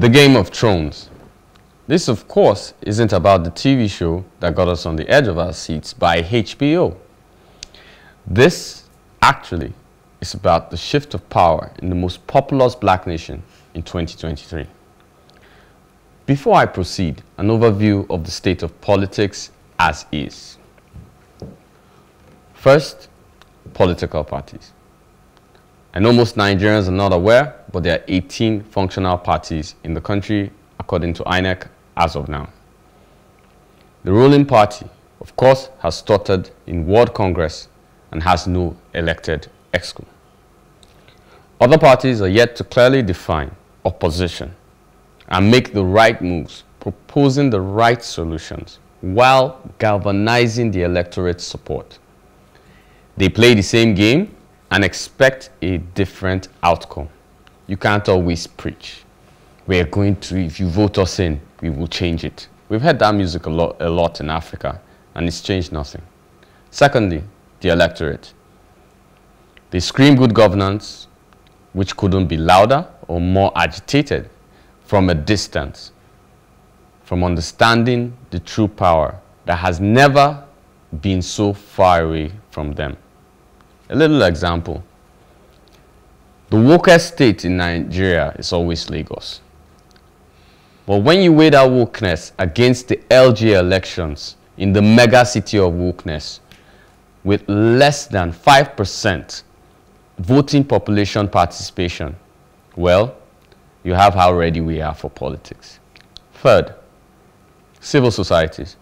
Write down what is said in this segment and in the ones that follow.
The Game of Thrones. This, of course, isn't about the TV show that got us on the edge of our seats by HBO. This, actually, is about the shift of power in the most populous black nation in 2023. Before I proceed, an overview of the state of politics as is. First, political parties. I know most Nigerians are not aware, but there are 18 functional parties in the country, according to INEC, as of now. The ruling party, of course, has stuttered in World Congress and has no elected exco. Other parties are yet to clearly define opposition and make the right moves, proposing the right solutions while galvanizing the electorate's support. They play the same game and expect a different outcome. You can't always preach, "We're going to, if you vote us in, we will change it." We've heard that music a lot in Africa, and it's changed nothing. Secondly, the electorate. They scream good governance, which couldn't be louder or more agitated, from a distance, from understanding the true power that has never been so far away from them. A little example. The wokest state in Nigeria is always Lagos. But when you weigh that wokeness against the LG elections in the mega city of wokeness, with less than 5% voting population participation, well, you have how ready we are for politics. Third, civil societies.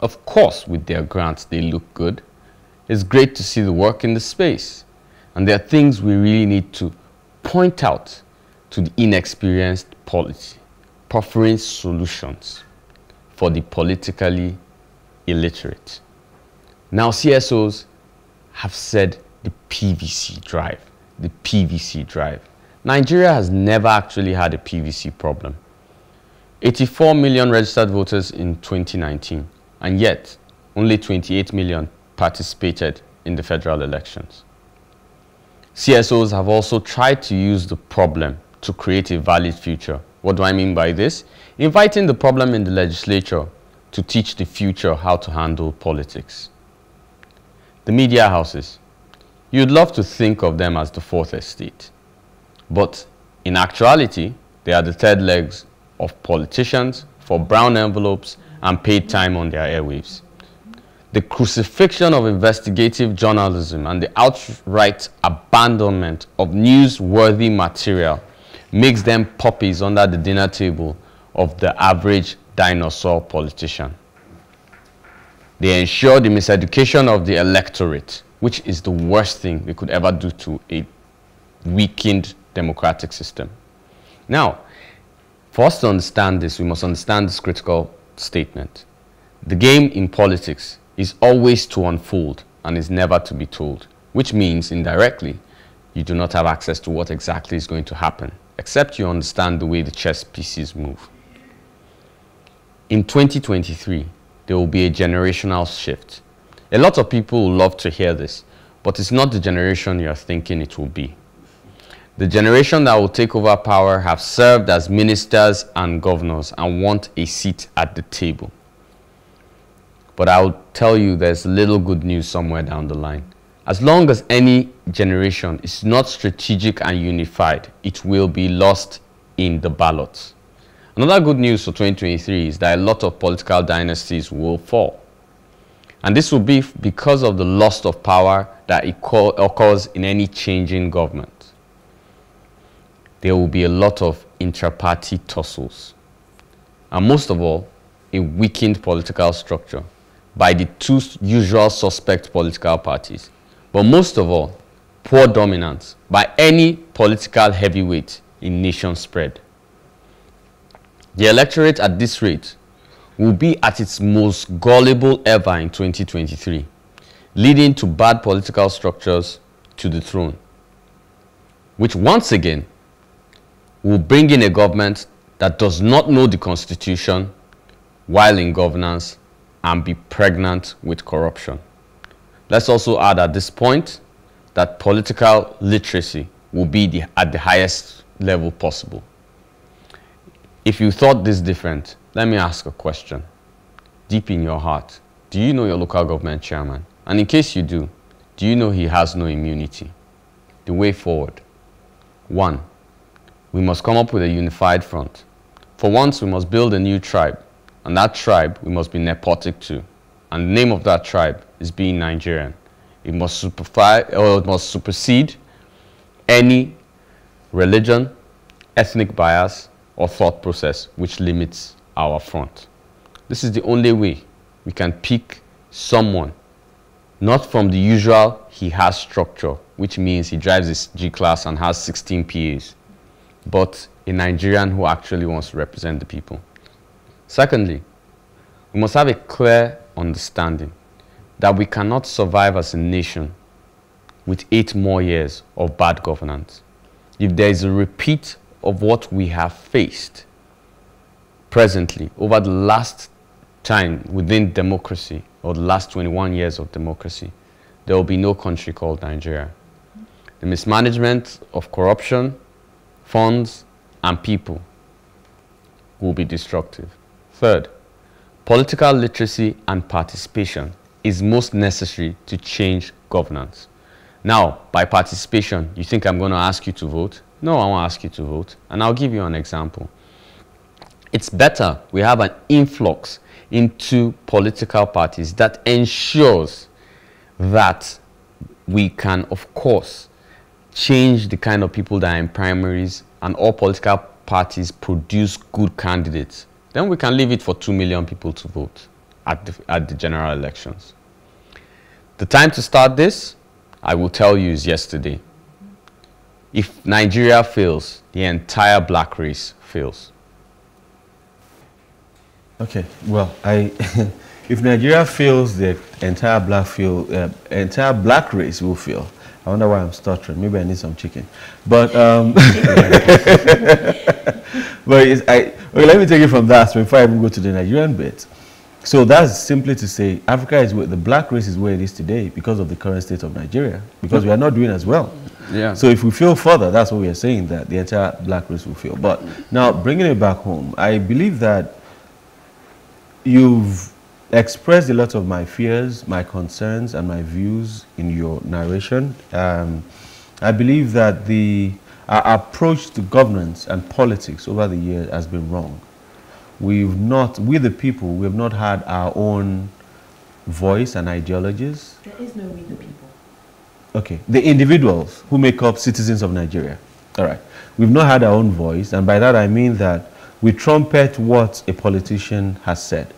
Of course, with their grants, they look good. It's great to see the work in the space, and there are things we really need to point out to the inexperienced polity, proffering solutions for the politically illiterate. Now CSOs have said the PVC drive, the PVC drive. Nigeria has never actually had a PVC problem. 84 million registered voters in 2019, and yet only 28 million participated in the federal elections. CSOs have also tried to use the problem to create a valid future. What do I mean by this? Inviting the problem in the legislature to teach the future how to handle politics. The media houses. You'd love to think of them as the fourth estate, but in actuality, they are the third legs of politicians for brown envelopes and paid time on their airwaves. The crucifixion of investigative journalism and the outright abandonment of newsworthy material makes them puppies under the dinner table of the average dinosaur politician. They ensure the miseducation of the electorate, which is the worst thing we could ever do to a weakened democratic system. Now, for us to understand this, we must understand this critical statement. The game in politics is always to unfold and is never to be told, which means indirectly you do not have access to what exactly is going to happen, except you understand the way the chess pieces move. In 2023, there will be a generational shift. A lot of people will love to hear this, but it's not the generation you're thinking it will be. The generation that will take over power have served as ministers and governors and want a seat at the table. But I'll tell you, there's little good news somewhere down the line. As long as any generation is not strategic and unified, it will be lost in the ballots. Another good news for 2023 is that a lot of political dynasties will fall. And this will be because of the loss of power that occurs in any changing government. There will be a lot of intra-party tussles. And most of all, a weakened political structure by the two usual suspect political parties, but most of all, poor dominance by any political heavyweight in nation spread. The electorate at this rate will be at its most gullible ever in 2023, leading to bad political structures to the throne, which once again will bring in a government that does not know the Constitution while in governance and be pregnant with corruption. Let's also add at this point that political literacy will be at the highest level possible. If you thought this different, let me ask a question. Deep in your heart, do you know your local government chairman? And in case you do you know he has no immunity? The way forward. 1. We must come up with a unified front. For once, we must build a new tribe. And that tribe, we must be nepotic to. And the name of that tribe is being Nigerian. It must supersede any religion, ethnic bias, or thought process which limits our front. This is the only way we can pick someone, not from the usual he has structure, which means he drives his G-Class and has 16 PAs, but a Nigerian who actually wants to represent the people. Secondly, we must have a clear understanding that we cannot survive as a nation with 8 more years of bad governance. If there is a repeat of what we have faced presently over the last time within democracy, or the last 21 years of democracy, there will be no country called Nigeria. The mismanagement of corruption, funds, and people will be destructive. Third, political literacy and participation is most necessary to change governance. Now, by participation, you think I'm going to ask you to vote? No, I won't ask you to vote. And I'll give you an example. It's better we have an influx into political parties that ensures that we can, of course, change the kind of people that are in primaries, and all political parties produce good candidates. Then we can leave it for 2 million people to vote at the general elections. The time to start this, I will tell you, is yesterday. If Nigeria fails, the entire black race fails. Okay, well, if Nigeria fails, the entire black race will fail. I wonder why I'm stuttering. Maybe I need some chicken. But, okay, let me take it from that before I even go to the Nigerian bit. So that's simply to say Africa is where the black race is where it is today because of the current state of Nigeria, because we are not doing as well. Yeah. So if we fail further, that's what we are saying, that the entire black race will fail. But now bringing it back home, I believe that you've expressed a lot of my fears, my concerns, and my views in your narration. I believe that our approach to governance and politics over the years has been wrong. We the people, we have not had our own voice and ideologies. There is no we the people. Okay, the individuals who make up citizens of Nigeria. All right, we've not had our own voice, and by that I mean that we trumpet what a politician has said.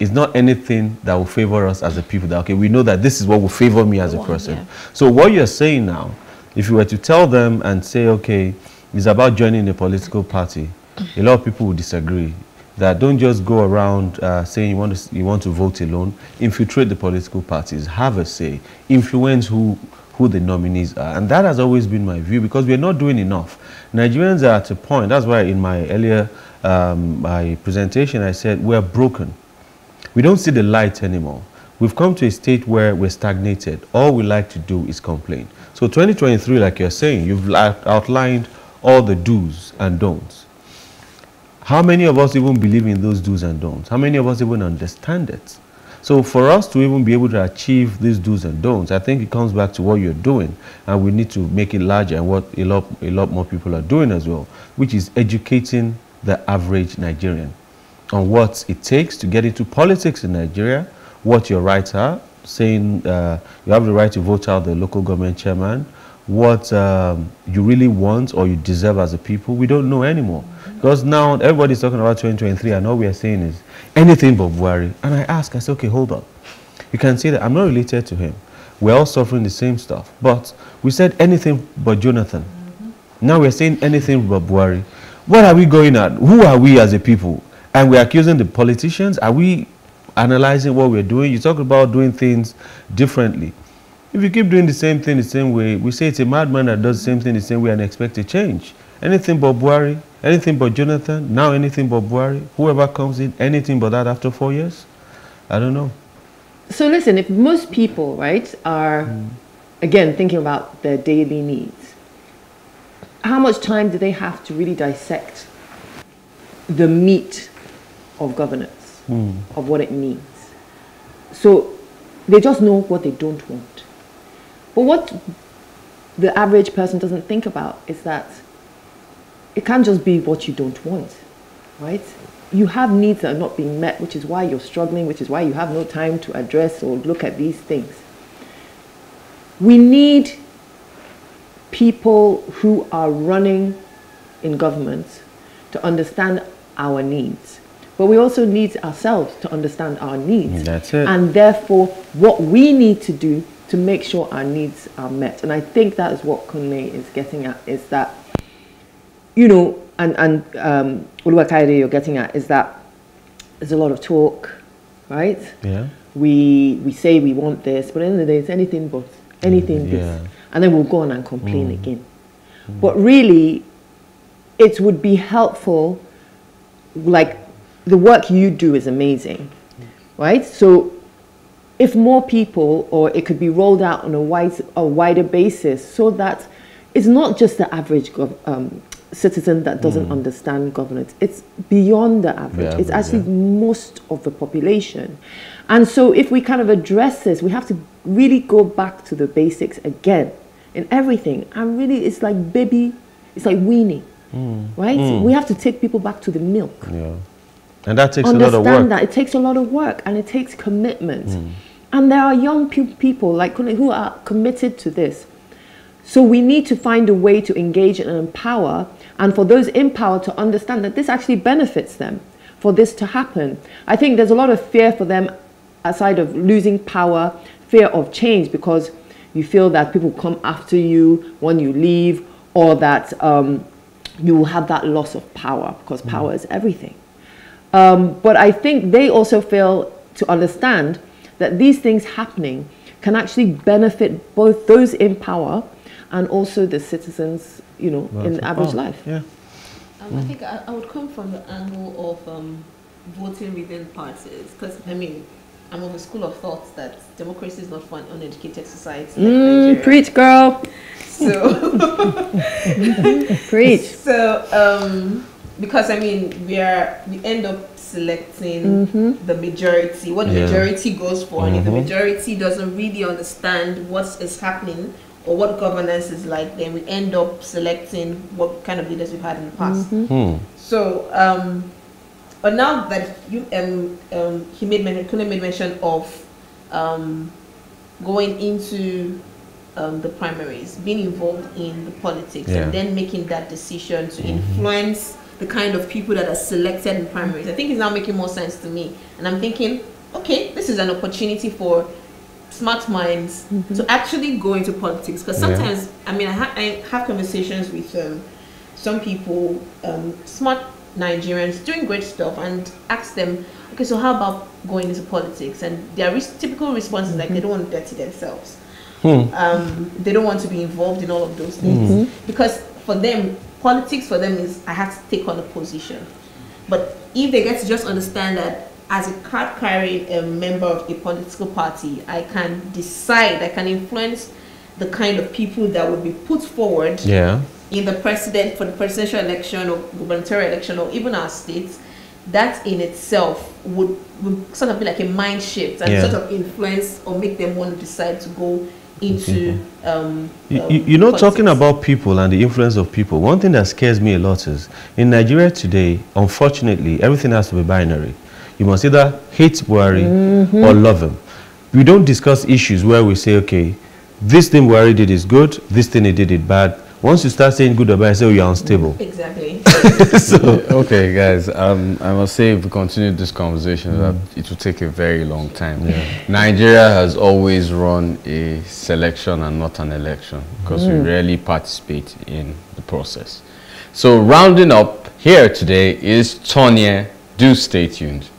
It's not anything that will favor us as a people. That, okay, we know that this is what will favor me as a person. Yeah. So what you're saying now, if you were to tell them and say, okay, it's about joining a political party, a lot of people will disagree. That don't just go around saying you want to vote alone. Infiltrate the political parties, have a say, influence who the nominees are. And that has always been my view, because we're not doing enough. Nigerians are at a point, that's why in my earlier my presentation I said we're broken. We don't see the light anymore. We've come to a state where we're stagnated. All we like to do is complain. So 2023, like you're saying, you've outlined all the do's and don'ts. How many of us even believe in those do's and don'ts? How many of us even understand it? So for us to even be able to achieve these do's and don'ts, I think it comes back to what you're doing, and we need to make it larger, and what a lot more people are doing as well, which is educating the average Nigerian on what it takes to get into politics in Nigeria, what your rights are, saying you have the right to vote out the local government chairman, what you really want or you deserve as a people. We don't know anymore. Because now everybody's talking about 2023 and all we are saying is anything but Buhari. And I say, okay, hold up. You can say that I'm not related to him. We're all suffering the same stuff. But we said anything but Jonathan. Mm-hmm. Now we're saying anything but Buhari. What are we going at? Who are we as a people? And we're accusing the politicians. Are we analyzing what we're doing? You talk about doing things differently. If you keep doing the same thing the same way, we say it's a madman that does the same thing the same way and expect a change. Anything but Buhari. Anything but Jonathan, now anything but Buhari, whoever comes in, anything but that after 4 years? I don't know. So listen, if most people, right, are, again, thinking about their daily needs, how much time do they have to really dissect the meat of governance, of what it means. So they just know what they don't want. But what the average person doesn't think about is that it can't just be what you don't want, right? You have needs that are not being met, which is why you're struggling, which is why you have no time to address or look at these things. We need people who are running in government to understand our needs. But we also need ourselves to understand our needs. That's it. And therefore, what we need to do to make sure our needs are met. And I think that is what Kunle is getting at, is that, you know, and Oluwakayode, you're getting at, is that there's a lot of talk, right? Yeah. We say we want this, but at the end of the day, it's anything but, anything this. And then we'll go on and complain again. But really, it would be helpful, like, the work you do is amazing, right? So if more people, or it could be rolled out on a wider basis, so that it's not just the average citizen that doesn't understand governance. It's beyond the average. It's actually most of the population. And so if we kind of address this, we have to really go back to the basics again in everything. And really, it's like baby, it's like weaning, right? We have to take people back to the milk. Yeah. And that takes a lot of work. Understand that. It takes a lot of work, and it takes commitment. And there are young people like who are committed to this. So we need to find a way to engage and empower, and for those in power to understand that this actually benefits them for this to happen. I think there's a lot of fear for them, aside of losing power, fear of change, because you feel that people come after you when you leave, or that you will have that loss of power, because power is everything. But I think they also fail to understand that these things happening can actually benefit both those in power and also the citizens, you know, in average life. Yeah. I think I would come from the angle of voting within parties, because I mean, I'm of a school of thought that democracy is not for an uneducated society. Like preach, girl. So preach. So because I mean, we end up selecting the majority, what the majority goes for, and if the majority doesn't really understand what is happening or what governance is like, then we end up selecting what kind of leaders we've had in the past. So, but now that you he made mention, Kunle made mention of going into the primaries, being involved in the politics, and then making that decision to influence the kind of people that are selected in primaries. I think it's now making more sense to me, and I'm thinking, okay, this is an opportunity for smart minds to actually go into politics, because sometimes I mean I have conversations with some people, smart Nigerians doing great stuff, and ask them, okay, so how about going into politics? And their typical response is like they don't want to dirty themselves, they don't want to be involved in all of those things, because for them politics for them is I have to take on a position. But if they get to just understand that as a card-carrying member of a political party, I can decide, I can influence the kind of people that will be put forward in the president, for the presidential election or gubernatorial election, or even our states. That in itself would sort of be like a mind shift and sort of influence or make them want to decide to go into you know, politics. Talking about people and the influence of people, one thing that scares me a lot is in Nigeria today, unfortunately, everything has to be binary. You must either hate Buhari or love him. We don't discuss issues where we say, okay, this thing Buhari did is good, this thing he did is bad. Once you start saying good or bad, you say you're unstable. Exactly. So, okay, guys, I must say, if we continue this conversation, it will take a very long time. Nigeria has always run a selection and not an election, because we rarely participate in the process. So, rounding up here today is Tonye. Do stay tuned.